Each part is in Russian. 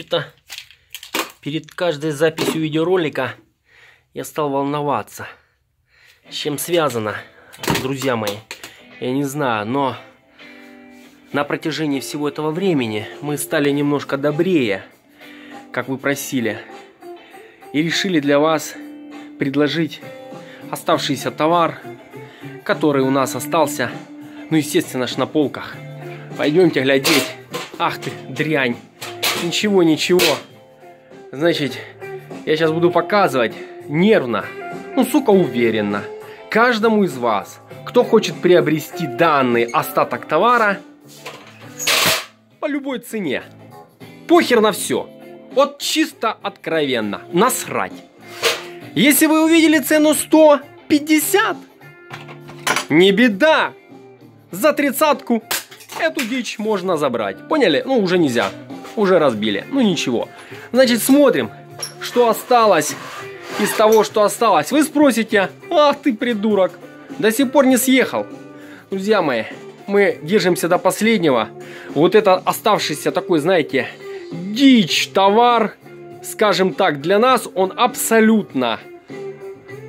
что-то перед каждой записью видеоролика я стал волноваться. С чем связано, друзья мои, я не знаю, но на протяжении всего этого времени мы стали немножко добрее, как вы просили, и решили для вас предложить оставшийся товар, который у нас остался, ну естественно ж на полках. Пойдемте глядеть. Ах ты, дрянь. Ничего, ничего. Значит, я сейчас буду показывать нервно, ну сука уверенно, каждому из вас, кто хочет приобрести данный остаток товара по любой цене. Похер на все. Вот чисто откровенно. Насрать. Если вы увидели цену 150, не беда. За 30-ку эту дичь можно забрать. Поняли? Ну, уже нельзя. Уже разбили. Ну, ничего. Значит, смотрим, что осталось из того, что осталось. Вы спросите: ах ты, придурок, до сих пор не съехал. Друзья мои, мы держимся до последнего. Вот это оставшийся такой, знаете, дичь товар, скажем так, для нас он абсолютно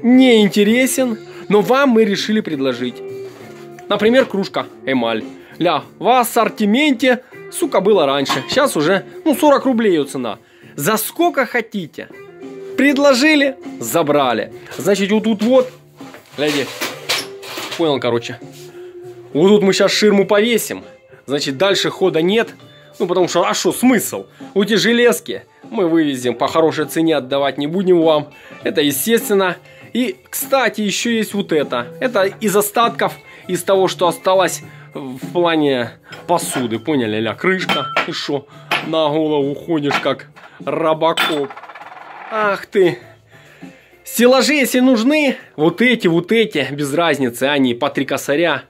не интересен, но вам мы решили предложить. Например, кружка эмаль. Ля, в ассортименте, сука, было раньше. Сейчас уже, ну, 40 рублей ее цена. За сколько хотите. Предложили, забрали. Значит, вот тут вот, гляди, понял, короче. Вот тут мы сейчас ширму повесим. Значит, дальше хода нет. Ну, потому что, а что, смысл? Вот эти железки мы вывезем, по хорошей цене отдавать не будем вам. Это естественно. И, кстати, еще есть вот это. Это из остатков, из того, что осталось в плане посуды. Поняли, ля, крышка. И шо, на голову ходишь, как робокоп. Ах ты. Стеллажи, если нужны, вот эти, без разницы. Они по 3 косаря.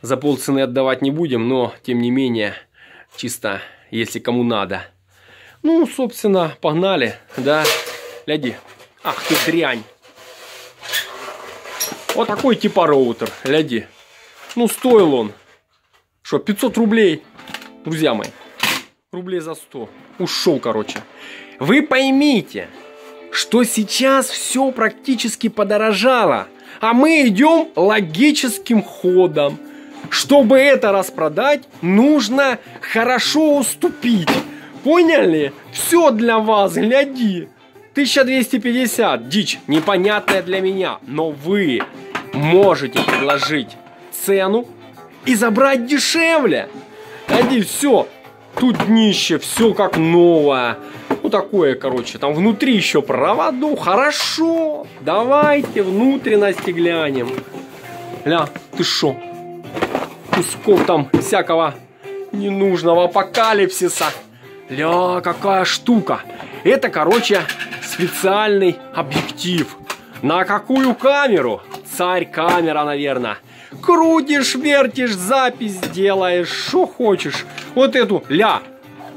За полцены отдавать не будем, но, тем не менее, чисто, если кому надо. Ну, собственно, погнали, да. Гляди. Ах ты, дрянь. Вот такой типа роутер, гляди. Ну, стоил он. Что, 500 рублей, друзья мои. Рублей за 100. Ушел, короче. Вы поймите, что сейчас все практически подорожало. А мы идем логическим ходом. Чтобы это распродать, нужно хорошо уступить. Поняли? Все для вас, гляди. 1250, дичь, непонятная для меня. Но вы можете предложить цену и забрать дешевле. Гляди, все. Тут днище, все как новое. Ну такое, короче, там внутри еще проводу. Хорошо, давайте внутренности глянем. Ля, ты шо? Кусков там всякого ненужного апокалипсиса. Ля, какая штука. Это, короче, специальный объектив. На какую камеру? Царь камера, наверное. Крутишь, вертишь, запись делаешь, что хочешь. Вот эту, ля,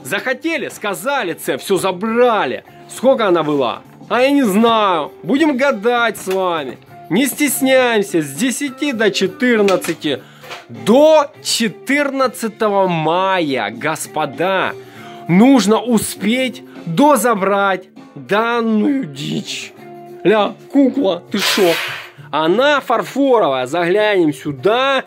захотели, сказали, все забрали. Сколько она была? А я не знаю. Будем гадать с вами. Не стесняемся, с 10 до 14. До 14 мая, господа, нужно успеть дозабрать данную дичь. Ля, кукла, ты шо? Она фарфоровая, заглянем сюда.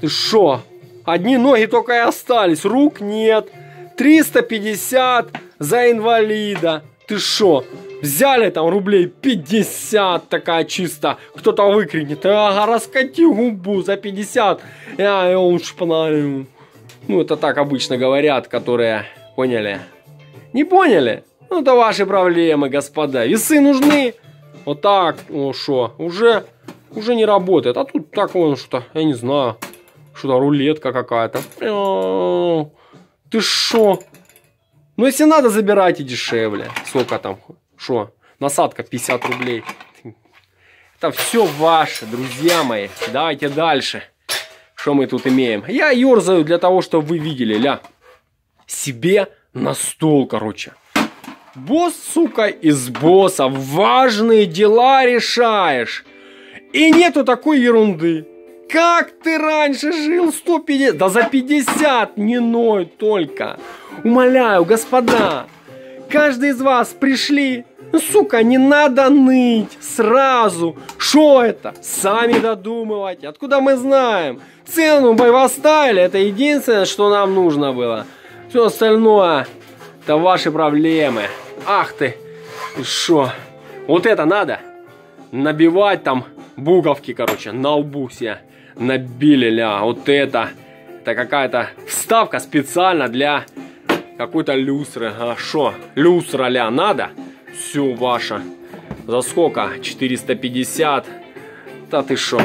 Ты шо? Одни ноги только и остались, рук нет. 350 за инвалида. Ты шо? Взяли там рублей 50, такая чисто. Кто-то выкрикнет: ага, раскати губу за 50. Я лучше подарю. Ну, это так обычно говорят, которые... Поняли? Не поняли? Ну, это ваши проблемы, господа. Весы нужны. Вот так, ну шо, уже не работает. А тут так вон что, я не знаю. Что-то рулетка какая-то. Ты шо? Ну, если надо, забирайте дешевле. Сколько там? Шо? Насадка 50 рублей. Это все ваше, друзья мои. Давайте дальше. Что мы тут имеем? Я ерзаю для того, чтобы вы видели. Ля. Себе на стол, короче. Босс, сука, из босса. Важные дела решаешь. И нету такой ерунды. Как ты раньше жил? 150. Да за 50 не ной только. Умоляю, господа. Каждый из вас пришли. Сука, не надо ныть сразу. Что это? Сами додумывайте. Откуда мы знаем? Цену мы поставили. Это единственное, что нам нужно было. Все остальное — это ваши проблемы. Ах ты. И шо? Вот это надо набивать там буковки, короче. На лбу себе набили, ля. Вот это. Это какая-то вставка специально для какой-то люстры. А шо? Люстра, ля, надо? Все ваша. За сколько? 450. Да ты шо?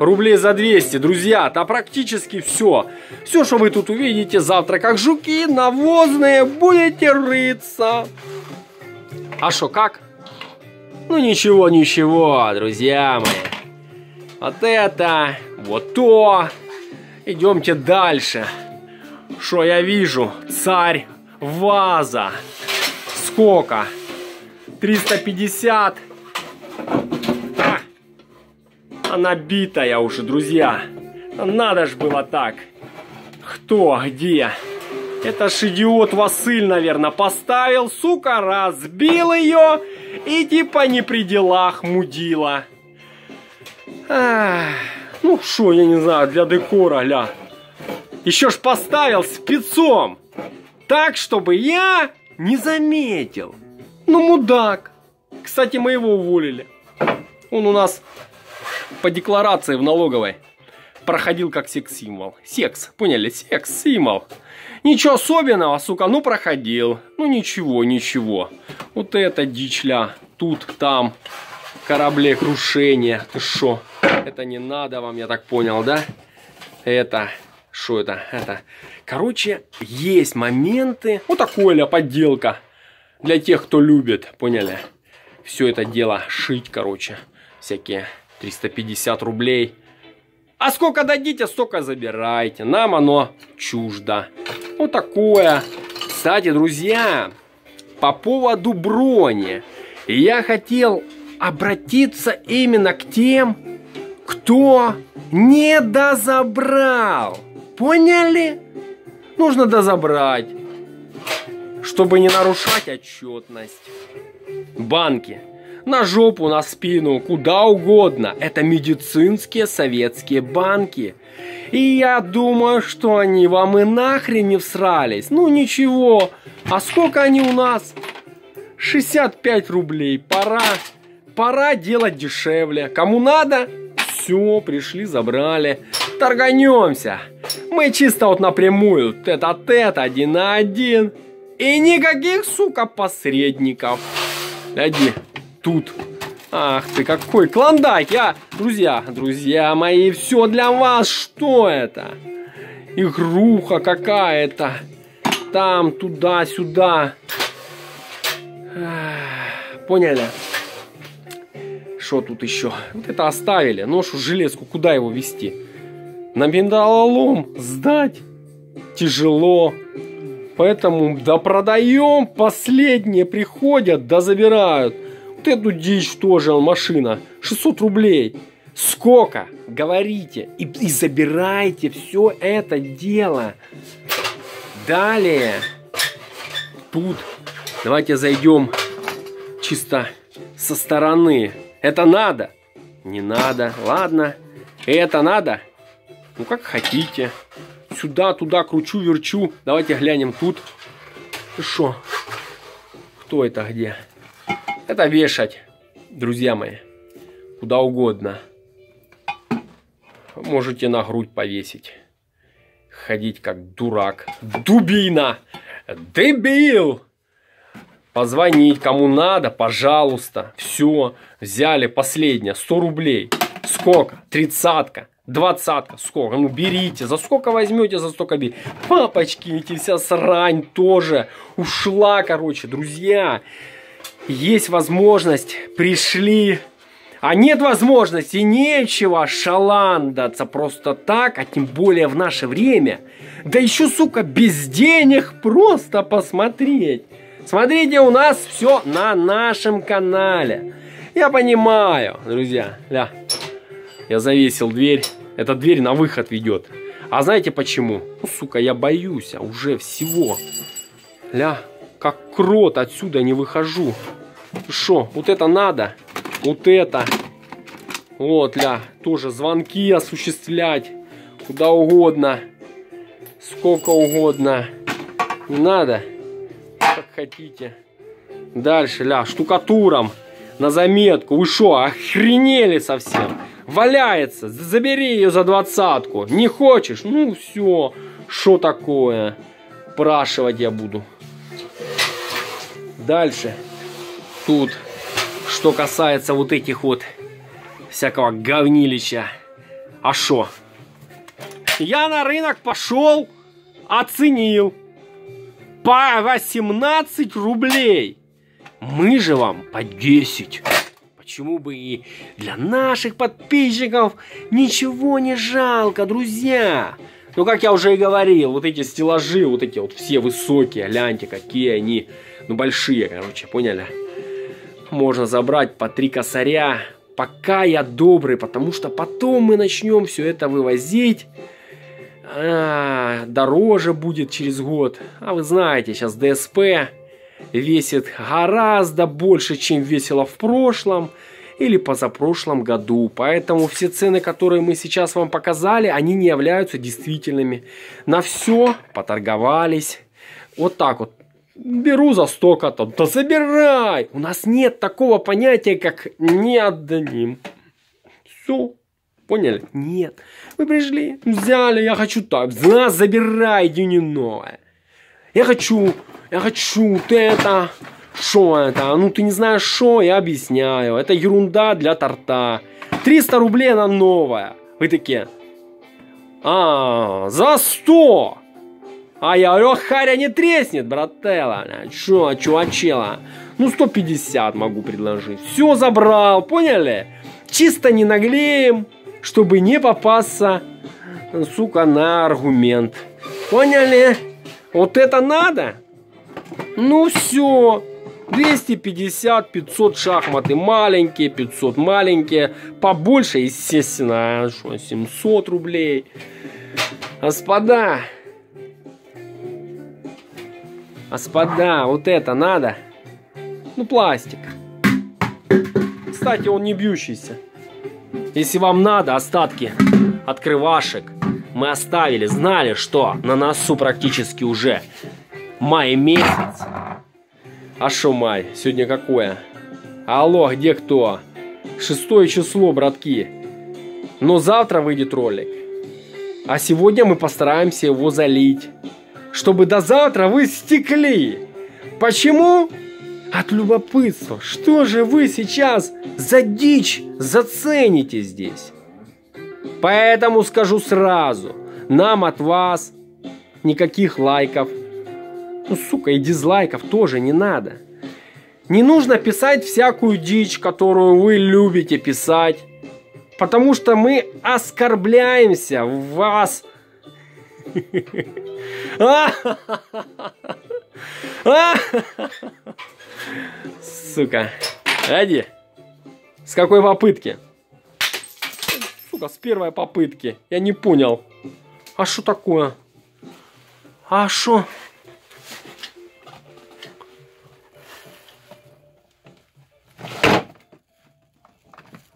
Рублей за 200, друзья. Да практически все. Все, что вы тут увидите завтра, как жуки навозные, будете рыться. А шо, как? Ну ничего, ничего, друзья мои. Вот это, вот то. Идемте дальше. Что я вижу? Царь ваза. Сколько? 350. А, она битая уже, друзья. Надо ж было так. Кто, где? Это ж идиот Василь, наверное, поставил. Сука, разбил ее. И типа не при делах, мудила. Ах, ну шо, я не знаю, для декора, ля. Еще ж поставил спецом. Так, чтобы я не заметил. Ну, мудак. Кстати, мы его уволили. Он у нас по декларации в налоговой проходил как секс-символ. Секс, поняли? Секс-символ. Ничего особенного, сука, ну проходил. Ну, ничего, ничего. Вот это дичля. Тут, там, кораблекрушение. Ты шо? Это не надо вам, я так понял, да? Это... Что это? Это, короче, есть моменты. Вот такое ля подделка. Для тех, кто любит, поняли? Все это дело шить, короче. Всякие 350 рублей. А сколько дадите, столько забирайте. Нам оно чуждо. Вот такое. Кстати, друзья, по поводу брони. Я хотел обратиться именно к тем, кто не дозабрал. Поняли? Нужно дозабрать, чтобы не нарушать отчетность. Банки. На жопу, на спину, куда угодно. Это медицинские советские банки. И я думаю, что они вам и нахрен не всрались. Ну ничего. А сколько они у нас? 65 рублей. Пора делать дешевле. Кому надо? Все, пришли, забрали. Торганемся. Мы чисто вот напрямую. Тет-а-тет, один на один. И никаких, сука, посредников. Гляди, тут. Ах ты, какой клондайк. Я, друзья мои, все для вас. Что это? Игруха какая-то. Там, туда, сюда. Поняли? Что тут еще? Вот это оставили. Ношу железку, куда его везти? На миндалолом сдать тяжело. Поэтому да продаем, последние приходят, да забирают. Вот эту дичь тоже, машина. 600 рублей. Сколько? Говорите. И забирайте все это дело. Далее. Тут давайте зайдем чисто со стороны. Это надо? Не надо. Ладно. Это надо? Ну как хотите. Сюда, туда, кручу, верчу. Давайте глянем тут. Шо? Кто это, где? Это вешать, друзья мои. Куда угодно. Можете на грудь повесить. Ходить как дурак. Дубина! Дебил! Позвонить кому надо, пожалуйста. Все. Взяли последнее. 100 рублей. Сколько? 30-ка. 20-ка, сколько? Ну берите, за сколько возьмете, за столько берите. Папочки, эти вся срань тоже ушла, короче, друзья. Есть возможность, пришли. А нет возможности, нечего шаландаться просто так, а тем более в наше время. Да еще, сука, без денег просто посмотреть. Смотрите, у нас все на нашем канале. Я понимаю, друзья, да. Я завесил дверь. Эта дверь на выход ведет. А знаете почему? Ну, сука, я боюсь уже всего. Ля, как крот отсюда не выхожу. Шо, вот это надо, вот это. Вот, ля, тоже звонки осуществлять, куда угодно, сколько угодно. Не надо, как хотите. Дальше, ля, штукатуром на заметку. Вы шо, охренели совсем? Валяется, забери ее за 20-ку. Не хочешь? Ну все, шо такое? Спрашивать я буду. Дальше. Тут, что касается вот этих вот всякого говнилища. А шо? Я на рынок пошел, оценил. По 18 рублей. Мы же вам по 10. Почему бы и для наших подписчиков ничего не жалко, друзья. Ну, как я уже и говорил, вот эти стеллажи, вот эти вот все высокие, гляньте, какие они, ну, большие, короче, поняли? Можно забрать по 3 косаря. Пока я добрый, потому что потом мы начнем все это вывозить. Дороже будет через год. А вы знаете, сейчас ДСП весит гораздо больше, чем весило в прошлом или позапрошлом году. Поэтому все цены, которые мы сейчас вам показали, они не являются действительными. На все поторговались. Вот так вот. Беру за столько-то. Да забирай! У нас нет такого понятия, как не отдадим. Все. Поняли? Нет. Вы пришли, взяли, я хочу так. Да, забирай, дюниновое. Я хочу вот это. Шо это? Ну ты не знаешь, шо, я объясняю. Это ерунда для торта. 300 рублей на новое. Вы такие. А, за 100! А я говорю, харя не треснет, брателла. Чё, чувачела? Ну 150 могу предложить. Все забрал, поняли? Чисто не наглеем, чтобы не попасться, сука, на аргумент. Поняли? Вот это надо? Ну все. 250, 500 шахматы маленькие, 500 маленькие. Побольше, естественно, 700 рублей. Господа. Господа, вот это надо. Ну, пластик. Кстати, он не бьющийся. Если вам надо остатки открывашек, мы оставили, знали, что на носу практически уже май месяц. А шо май? Сегодня какое? Алло, где кто? 6 число, братки. Но завтра выйдет ролик. А сегодня мы постараемся его залить. Чтобы до завтра вы стекли. Почему? От любопытства. Что же вы сейчас за дичь зацените здесь? Поэтому скажу сразу. Нам от вас никаких лайков. Ну, сука, и дизлайков тоже не надо. Не нужно писать всякую дичь, которую вы любите писать. Потому что мы оскорбляемся в вас. Сука. Ради. С какой попытки? Сука, с первой попытки. Я не понял. А что такое? А что?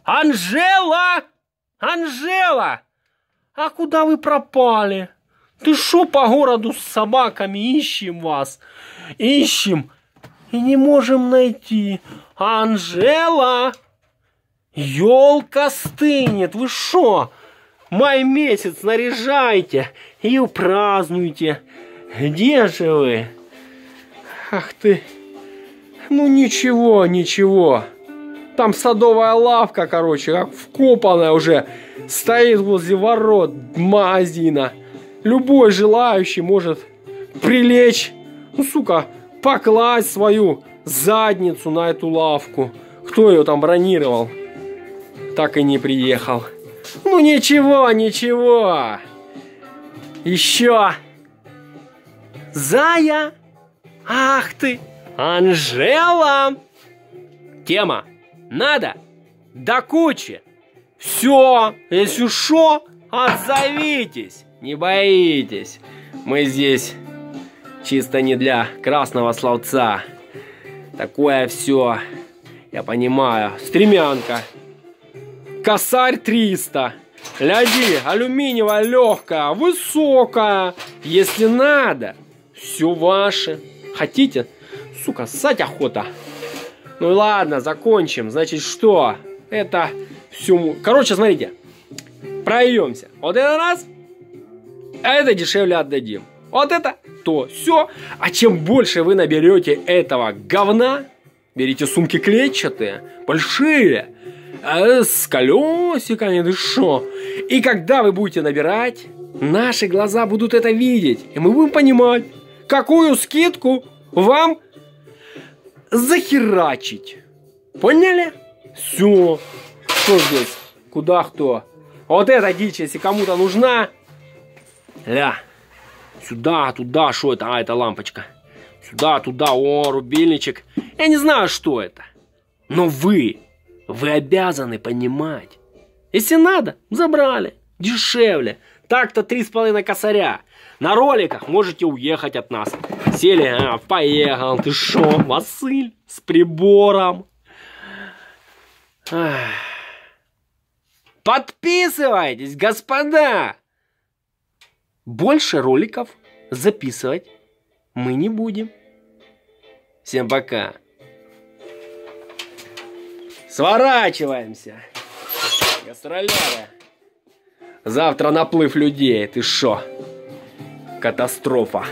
Анжела! Анжела! А куда вы пропали? Ты шо, по городу с собаками ищем вас? Ищем и не можем найти. Анжела! Ёлка стынет. Вы шо? Май месяц наряжайте и празднуйте. Где же вы? Ах ты. Ну ничего, ничего. Там садовая лавка, короче, как вкопанная уже. Стоит возле ворот магазина. Любой желающий может прилечь, ну, сука, покласть свою задницу на эту лавку. Кто ее там бронировал, так и не приехал. Ну, ничего, ничего. Еще. Зая. Ах ты. Анжела. Тема. Надо. До кучи. Все. Если шо, отзовитесь. Не боитесь, мы здесь чисто не для красного словца. Такое все, я понимаю. Стремянка. Косарь 300. Гляди, алюминиевая, легкая, высокая. Если надо, все ваше. Хотите? Сука, ссать охота. Ну ладно, закончим. Значит, что? Это все... Короче, смотрите. Пройдемся. Вот это раз. А это дешевле отдадим. Вот это то. Все. А чем больше вы наберете этого говна... Берите сумки клетчатые, большие, с колесиками, да шо. И когда вы будете набирать, наши глаза будут это видеть. И мы будем понимать, какую скидку вам захерачить. Поняли? Все. Что здесь? Куда кто? Вот эта дичь, если кому-то нужна. Ля. Сюда, туда, что это? А, это лампочка. Сюда, туда, о, рубильничек. Я не знаю, что это. Но вы обязаны понимать. Если надо, забрали. Дешевле. Так-то 3,5 косаря. На роликах можете уехать от нас. Сели, поехал. Ты шо, Василь? С прибором. Ах. Подписывайтесь, господа. Больше роликов записывать мы не будем. Всем пока. Сворачиваемся. Гастролеры. Завтра наплыв людей. Ты шо? Катастрофа.